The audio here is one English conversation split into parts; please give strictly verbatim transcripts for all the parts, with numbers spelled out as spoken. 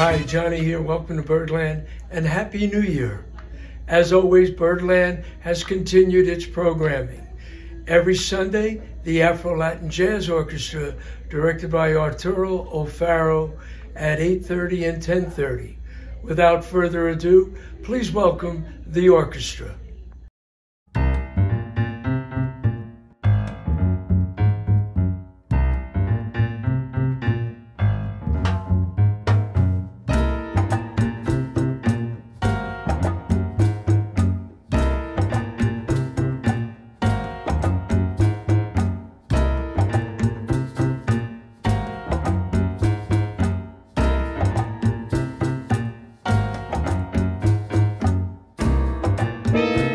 Hi, Johnny here. Welcome to Birdland and Happy New Year. As always, Birdland has continued its programming. Every Sunday, the Afro-Latin Jazz Orchestra, directed by Arturo O'Farrill, at eight thirty and ten thirty. Without further ado, please welcome the orchestra. Thank you.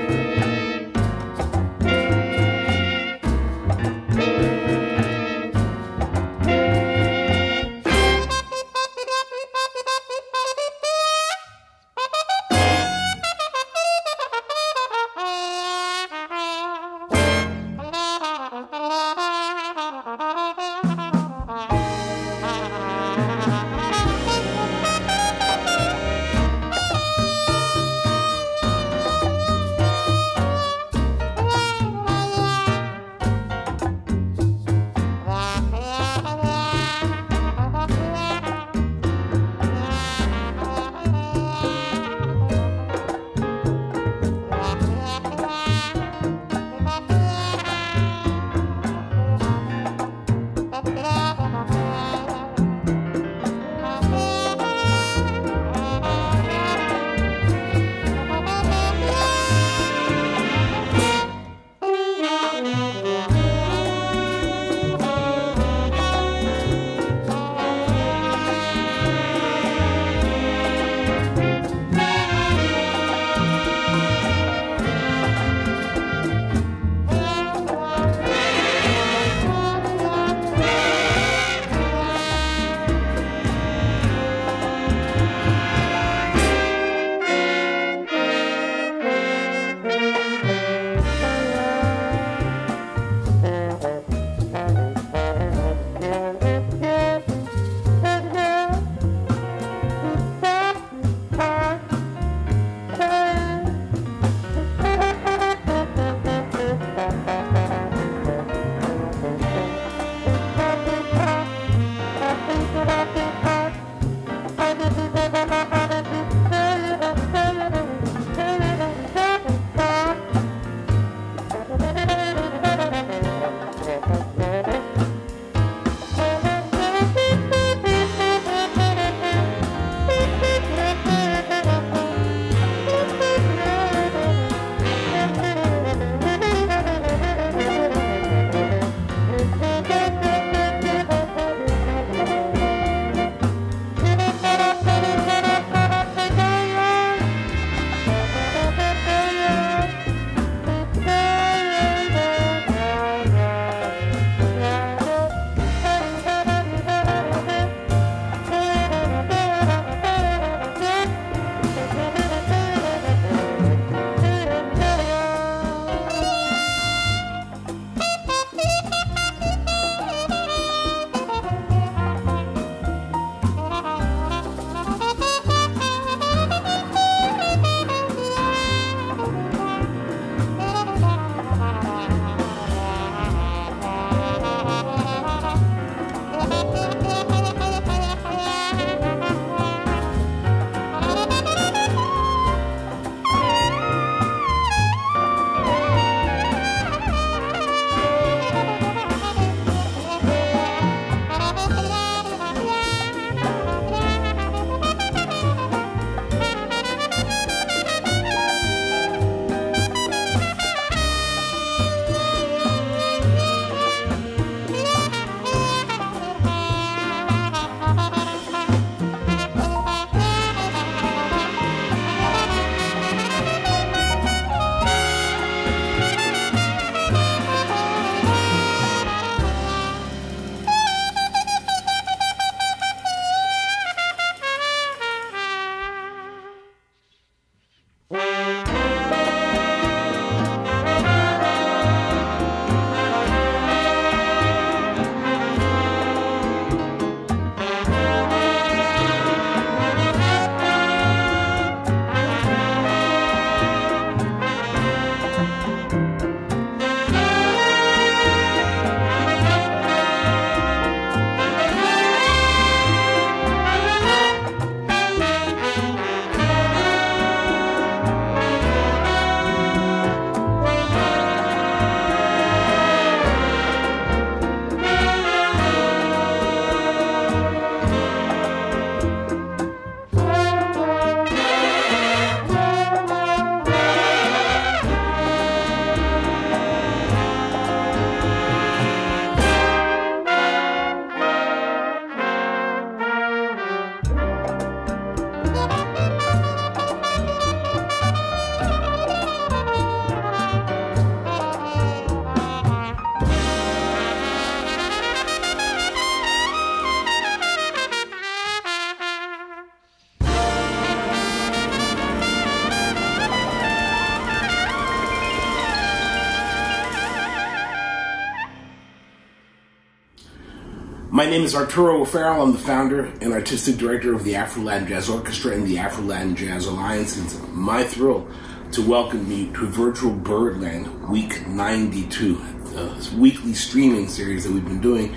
My name is Arturo O'Farrill. I'm the founder and artistic director of the Afro-Latin Jazz Orchestra and the Afro-Latin Jazz Alliance. It's my thrill to welcome you to Virtual Birdland Week ninety-two, the weekly streaming series that we've been doing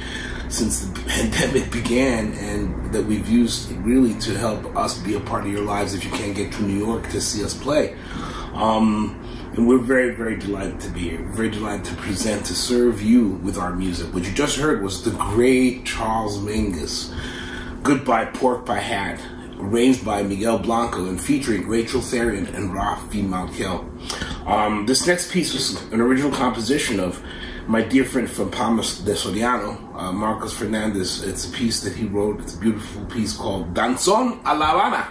since the pandemic began and that we've used really to help us be a part of your lives if you can't get to New York to see us play. Um, And we're very, very delighted to be here. We're very delighted to present, to serve you with our music. What you just heard was the great Charles Mingus, Goodbye Pork Pie Hat, arranged by Miguel Blanco and featuring Rachel Therrien and Rafi Malkiel. Um, this next piece was an original composition of my dear friend from Palmas de Soriano, uh, Marcos Fernandez. It's a piece that he wrote. It's a beautiful piece called Danzón a la Habana.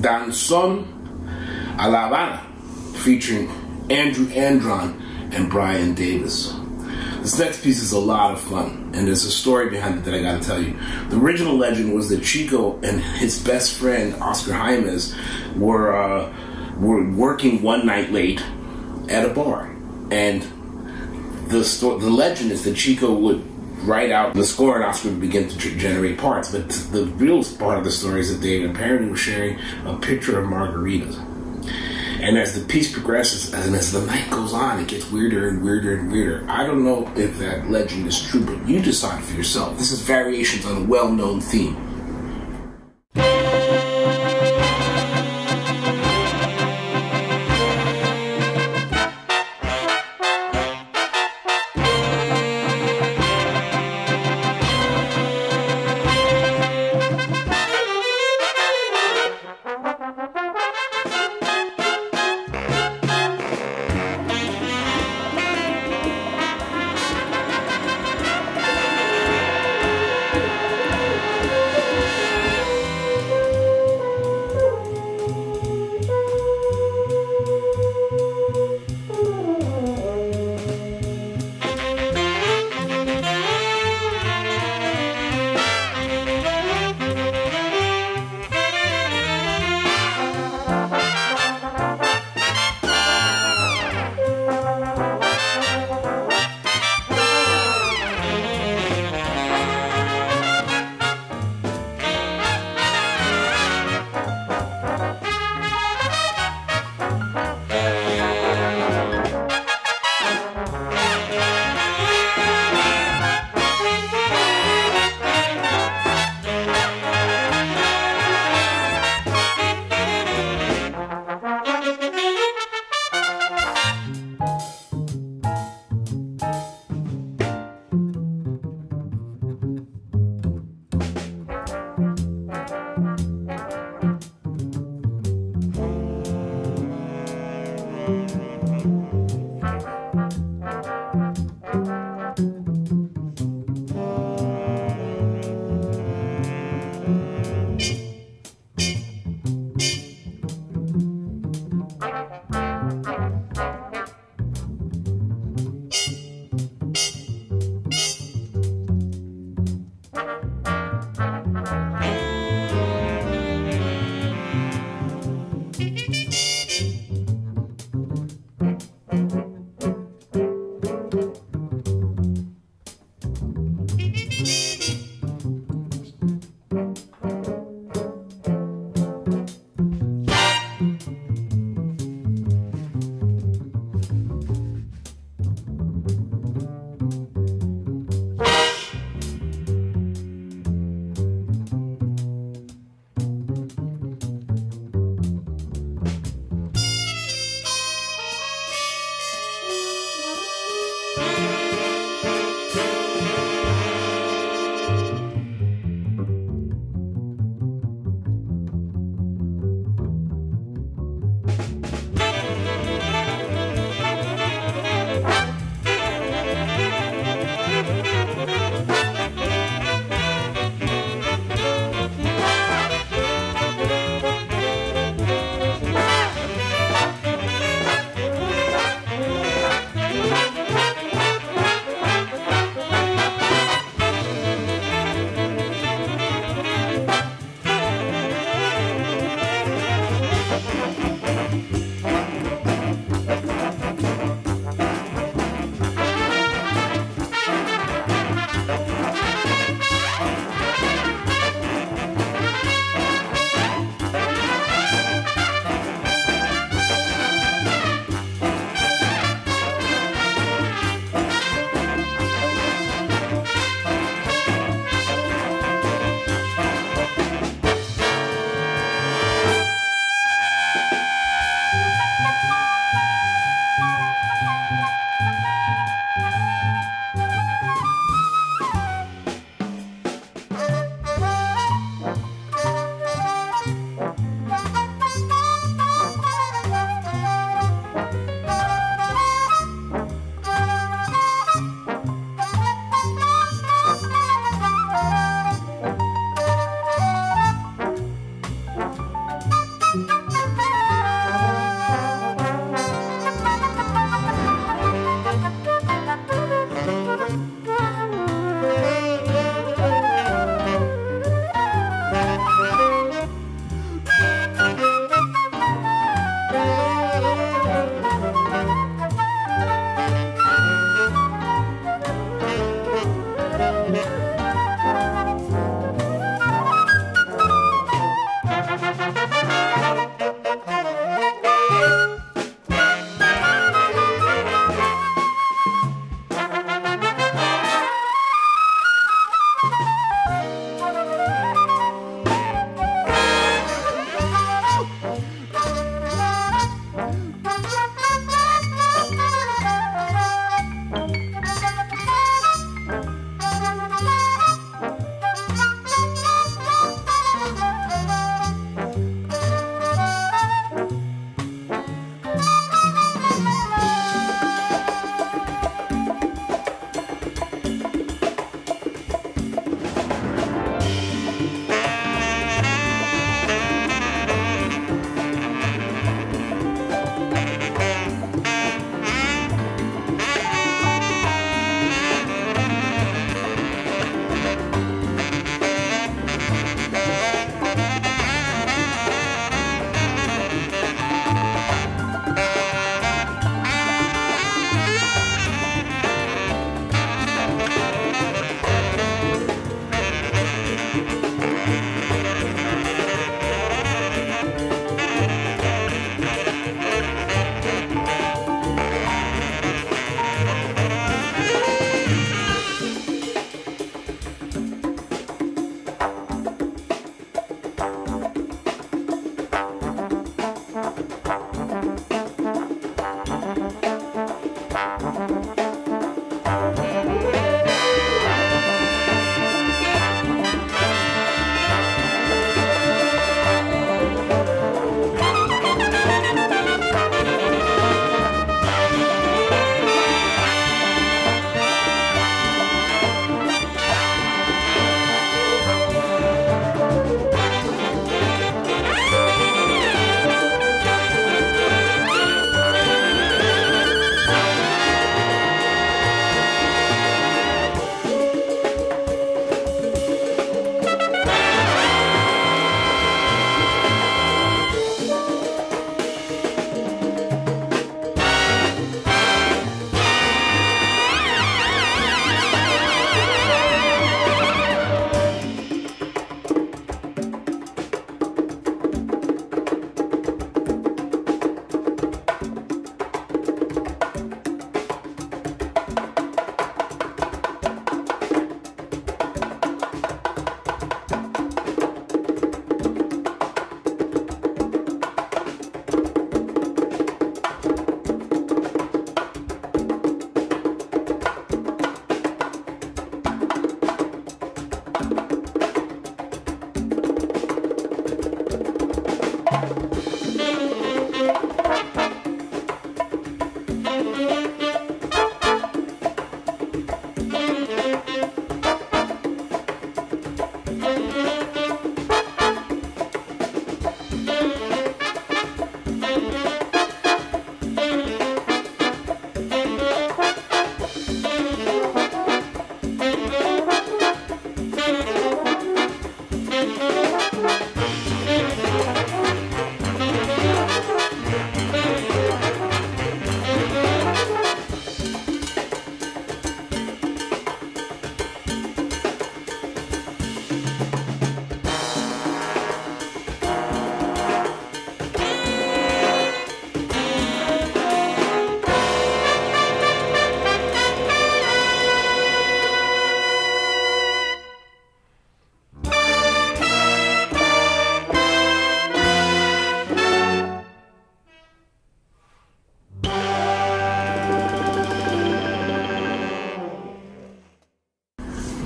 Danzón a la Habana, featuring Andrew Andron and Bryan Davis. This next piece is a lot of fun, and there's a story behind it that I gotta tell you. The original legend was that Chico and his best friend, Oscar Jaimez, were, uh, were working one night late at a bar. And the, sto the legend is that Chico would write out the score and Oscar would begin to generate parts. But the real part of the story is that they apparently were sharing a picture of margaritas. And as the piece progresses, and as the night goes on, it gets weirder and weirder and weirder. I don't know if that legend is true, but you decide for yourself. This is variations on a well-known theme.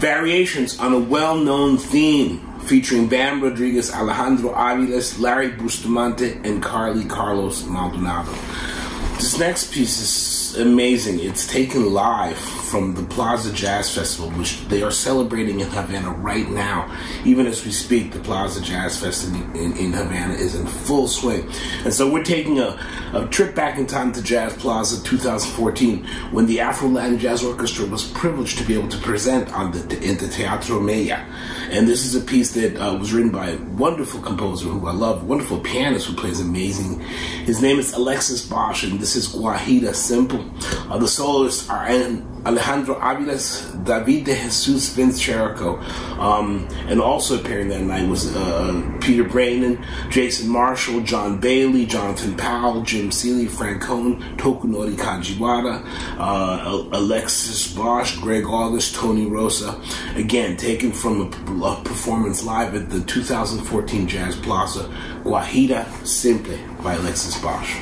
Variations on a well-known theme featuring Bam Rodriguez, Alejandro Aviles, Larry Bustamante, and Carly Carlos Maldonado. This next piece is amazing. It's taken live from the Plaza Jazz Festival, which they are celebrating in Havana right now. Even as we speak, the Plaza Jazz Festival in, in Havana is in full swing. And so we're taking a, a trip back in time to Jazz Plaza two thousand fourteen, when the Afro-Latin Jazz Orchestra was privileged to be able to present on the, in the Teatro Mea. And this is a piece that uh, was written by a wonderful composer who I love, wonderful pianist who plays amazing. His name is Alexis Bosch, and this is Guajira Simple. Uh, the soloists are Alejandro Aviles, David de Jesus, Vince Cherico, um, and also appearing that night was uh, Peter Brainin, Jason Marshall, John Bailey, Jonathan Powell, Jim Seeley, Frank Cohen, Tokunori Kajiwara, uh, Alexis Bosch, Greg August, Tony Rosa. Again, taken from a, a performance live at the two thousand fourteen Jazz Plaza, Guajira Simple by Alexis Bosch.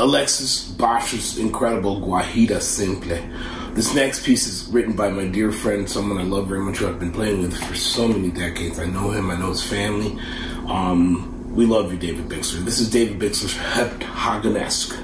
Alexis Bosch's incredible Guajira Simple. This next piece is written by my dear friend, someone I love very much, who I've been playing with for so many decades. I know him, I know his family. Um, we love you, David Bixler. This is David Bixler's Heptagonesque.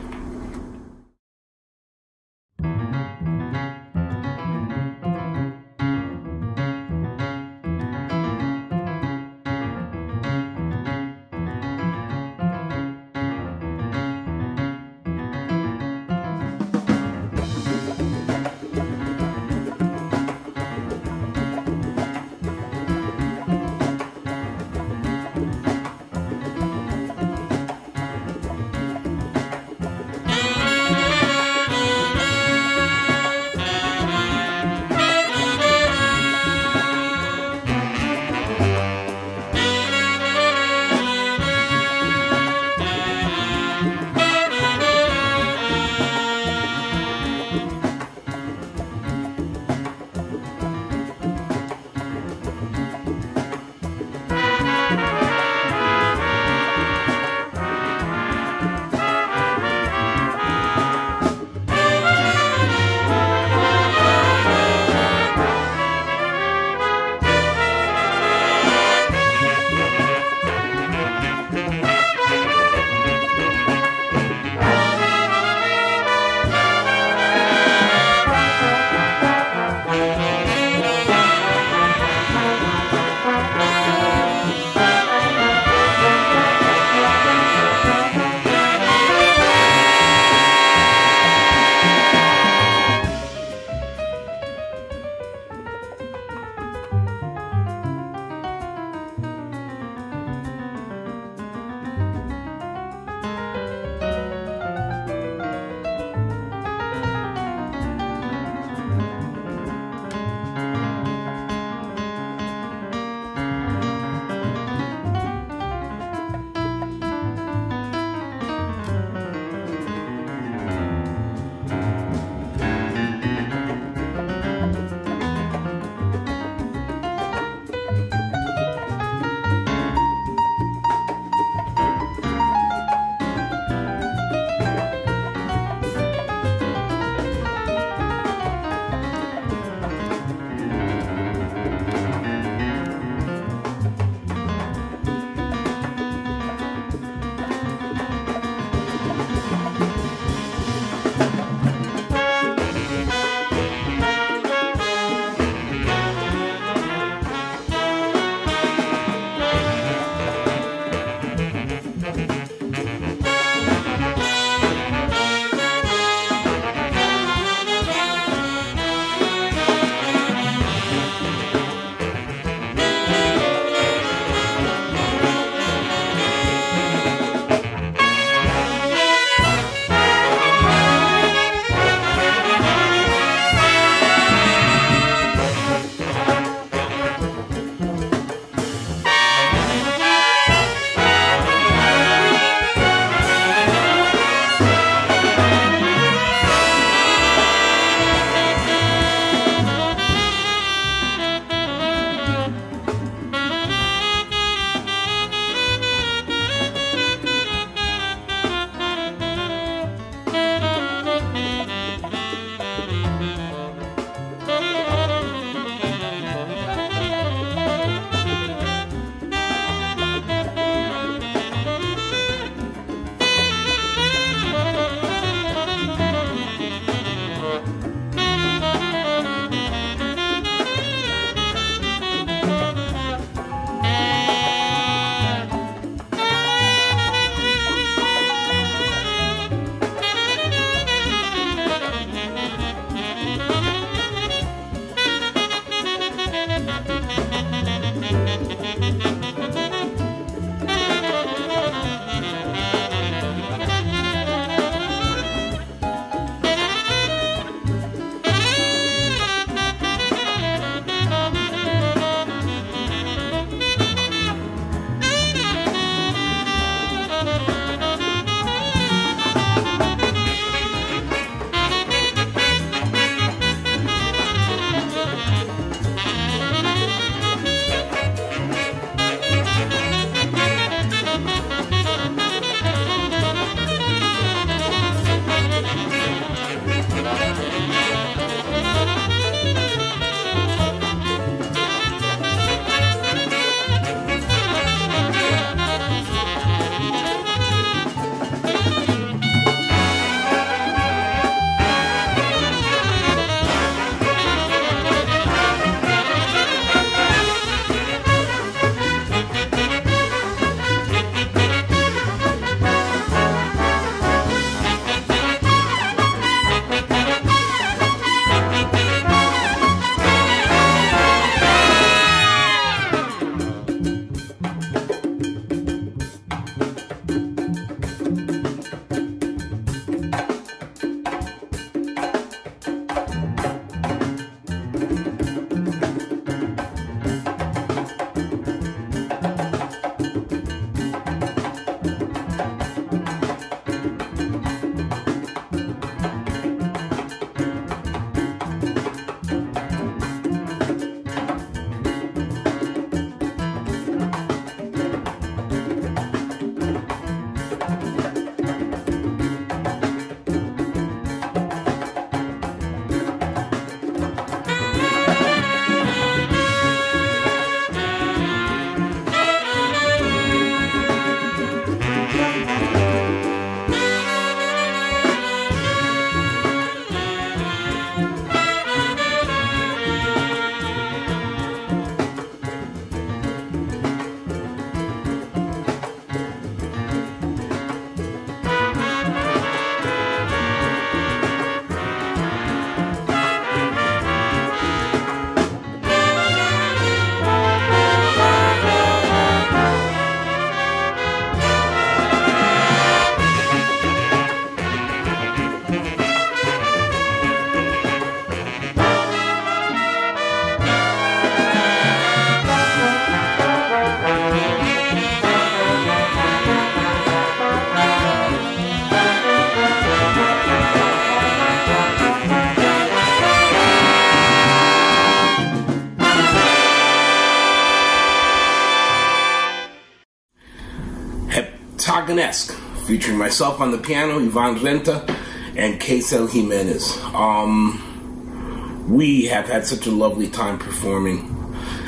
Latin-esque, featuring myself on the piano, Ivan Renta, and Keisel Jimenez. Um, we have had such a lovely time performing.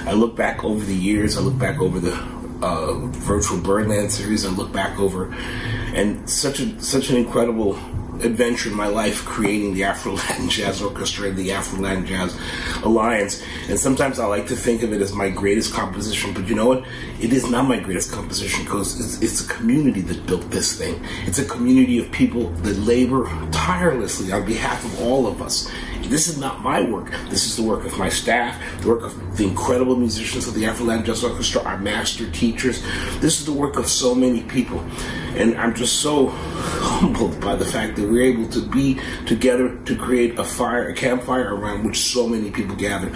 I look back over the years, I look back over the uh, virtual Birdland series, I look back over, and such a, such an incredible adventure in my life creating the Afro-Latin Jazz Orchestra and the Afro-Latin Jazz Alliance. And sometimes I like to think of it as my greatest composition, but you know what? It is not my greatest composition, because it's, it's a community that built this thing. It's a community of people that labor tirelessly on behalf of all of us. This is not my work. This is the work of my staff, the work of the incredible musicians of the Afro-Latin Jazz Orchestra, our master teachers. This is the work of so many people. And I'm just so humbled by the fact that we're able to be together to create a fire, a campfire around which so many people gather.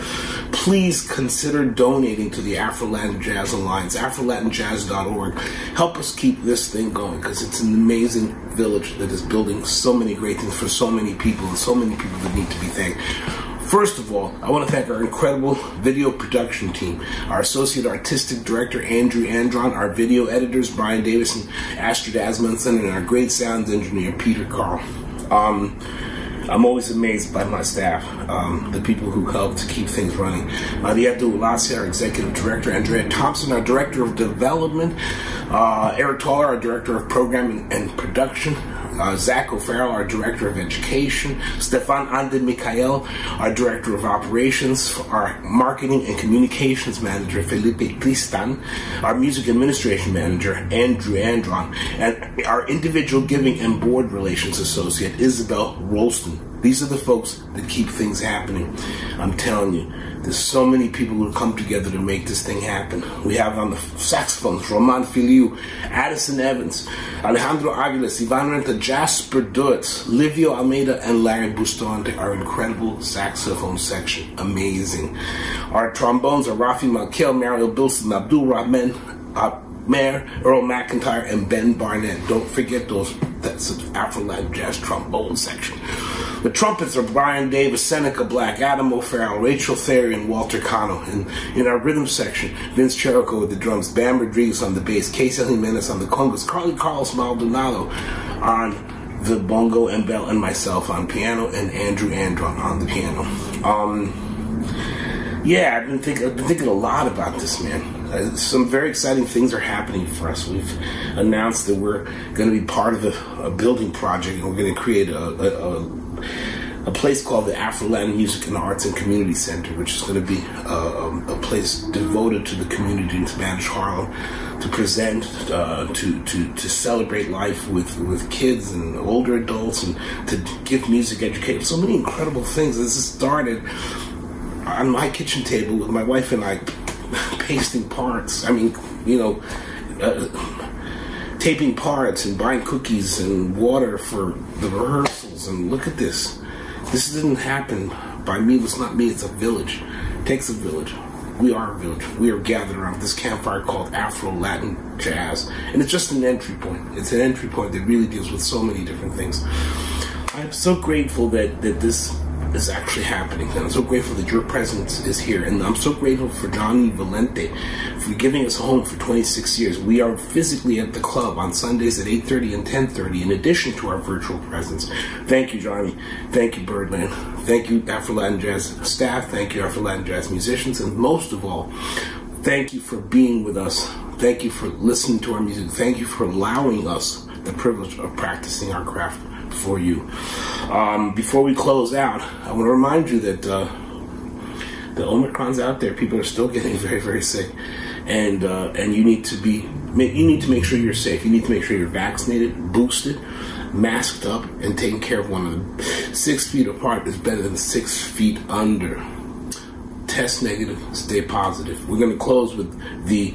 Please consider donating to the Afro-Latin Jazz Alliance, afro latin jazz dot org. Help us keep this thing going, because it's an amazing village that is building so many great things for so many people, and so many people that need to be thanked. First of all, I want to thank our incredible video production team, our associate artistic director, Andrew Andron, our video editors, Bryan Davis and Astrid Asmunsen, and our great sound engineer, Peter Carl. Um, I'm always amazed by my staff, um, the people who help to keep things running. Maria Dulacia, our executive director, Andrea Thompson, our director of development, uh, Eric Toller, our director of programming and production, Uh, Zach O'Farrell, our Director of Education, Stefan Anden Mikael, our Director of Operations, our Marketing and Communications Manager, Felipe Tristan, our Music Administration Manager, Andrew Andron, and our Individual Giving and Board Relations Associate, Isabel Rolston. These are the folks that keep things happening. I'm telling you, there's so many people who come together to make this thing happen. We have on the saxophones, Roman Filiu, Addison Evans, Alejandro Aviles, Ivan Renta, Jasper Dutz, Livio Almeida, and Larry Bustamante, our incredible saxophone section. Amazing. Our trombones are Rafi Malkiel, Mario Bilson, Abdul Rahman, uh, Mayer, Earl McIntyre, and Ben Barnett. Don't forget those. That's the Afro-Latin Jazz trombone section. The trumpets are Bryan Davis, Seneca Black, Adam O'Farrill, Rachel Therrien, and Walter Cano. And in our rhythm section, Vince Cherico with the drums, Bam Rodriguez on the bass, Keisel Jimenez on the congas, Carly Carlos Maldonado on the bongo and bell, and myself on piano, and Andrew Andron on the piano. Um, yeah, I've been, think I've been thinking a lot about this, man. Uh, some very exciting things are happening for us. We've announced that we're going to be part of a, a building project, and we're going to create a, a, a, a place called the Afro-Latin Music and Arts and Community Center, which is going to be uh, a place devoted to the community in Spanish Harlem, to present, uh, to, to, to celebrate life with, with kids and older adults, and to give music education. So many incredible things. This has started on my kitchen table with my wife and I, pasting parts, I mean, you know, uh, taping parts and buying cookies and water for the rehearsals. And look at this. This didn't happen by me. It's not me. It's a village. It takes a village. We are a village. We are gathered around this campfire called Afro-Latin Jazz. And it's just an entry point. It's an entry point that really deals with so many different things. I'm so grateful that, that this is actually happening. And I'm so grateful that your presence is here. And I'm so grateful for Johnny Valente for giving us a home for twenty-six years. We are physically at the club on Sundays at eight thirty and ten thirty, in addition to our virtual presence. Thank you, Johnny. Thank you, Birdland. Thank you, Afro-Latin Jazz staff. Thank you, Afro-Latin Jazz musicians. And most of all, thank you for being with us. Thank you for listening to our music. Thank you for allowing us the privilege of practicing our craft for you. Um, before we close out, I want to remind you that uh, the Omicron's out there. People are still getting very, very sick, and uh, and you need to be you need to make sure you're safe. You need to make sure you're vaccinated, boosted, masked up, and taking care of one another. Six feet apart is better than six feet under. Test negative, stay positive. We're going to close with the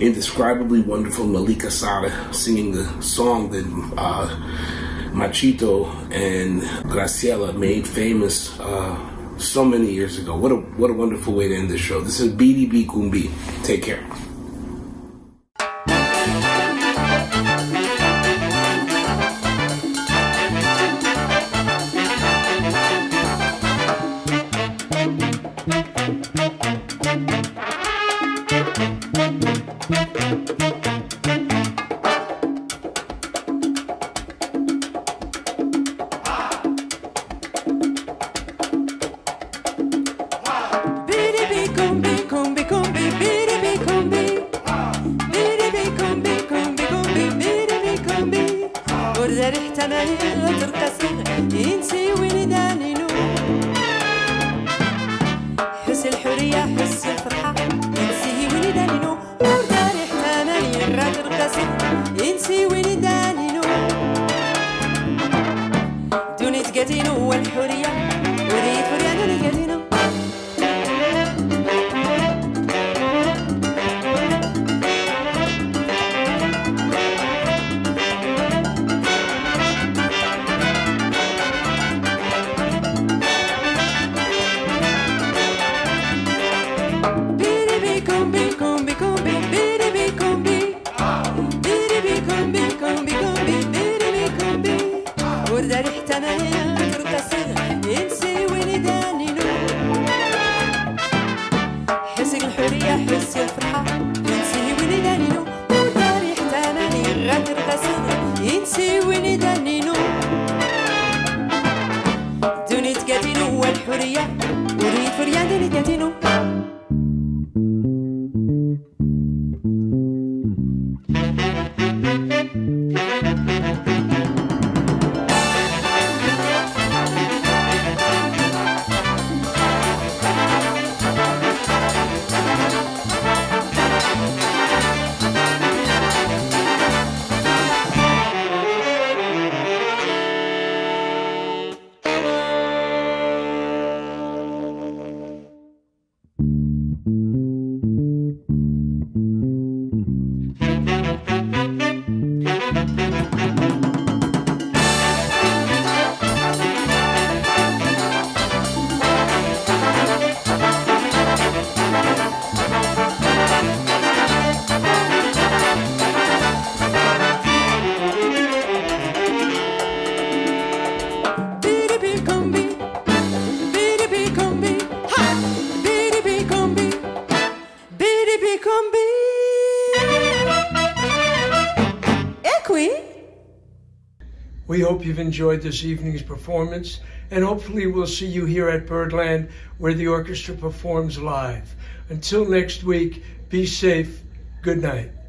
indescribably wonderful Malika Sada singing the song that Uh, Machito and Graciela made famous uh, so many years ago. What a what a wonderful way to end this show. This is B D B Kumbi. Take care. تمارين ترقصين ينسي ولدان ينوم حس الحرية حس الفرحة ينسي ولدان ينوم وردارح تمارين را ترقصين ينسي ولدان ينوم دوني تقاتين هو الحرية ولي فريانا لقاتين We hope you've enjoyed this evening's performance, and hopefully we'll see you here at Birdland where the orchestra performs live. Until next week, be safe, good night.